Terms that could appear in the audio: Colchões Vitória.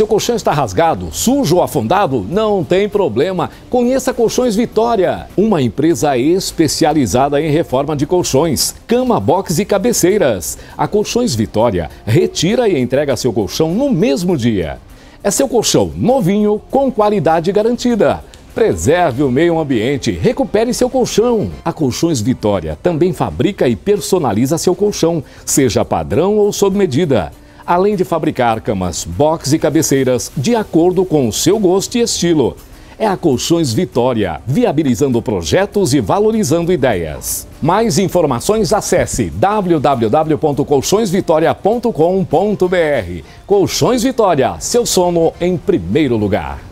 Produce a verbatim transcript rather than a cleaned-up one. Seu colchão está rasgado, sujo ou afundado? Não tem problema. Conheça Colchões Vitória, uma empresa especializada em reforma de colchões, cama, box e cabeceiras. A Colchões Vitória retira e entrega seu colchão no mesmo dia. É seu colchão novinho, com qualidade garantida. Preserve o meio ambiente, recupere seu colchão. A Colchões Vitória também fabrica e personaliza seu colchão, seja padrão ou sob medida. Além de fabricar camas, box e cabeceiras de acordo com o seu gosto e estilo. É a Colchões Vitória, viabilizando projetos e valorizando ideias. Mais informações, acesse w w w ponto colchões vitória ponto com ponto br. Colchões Vitória, seu sono em primeiro lugar.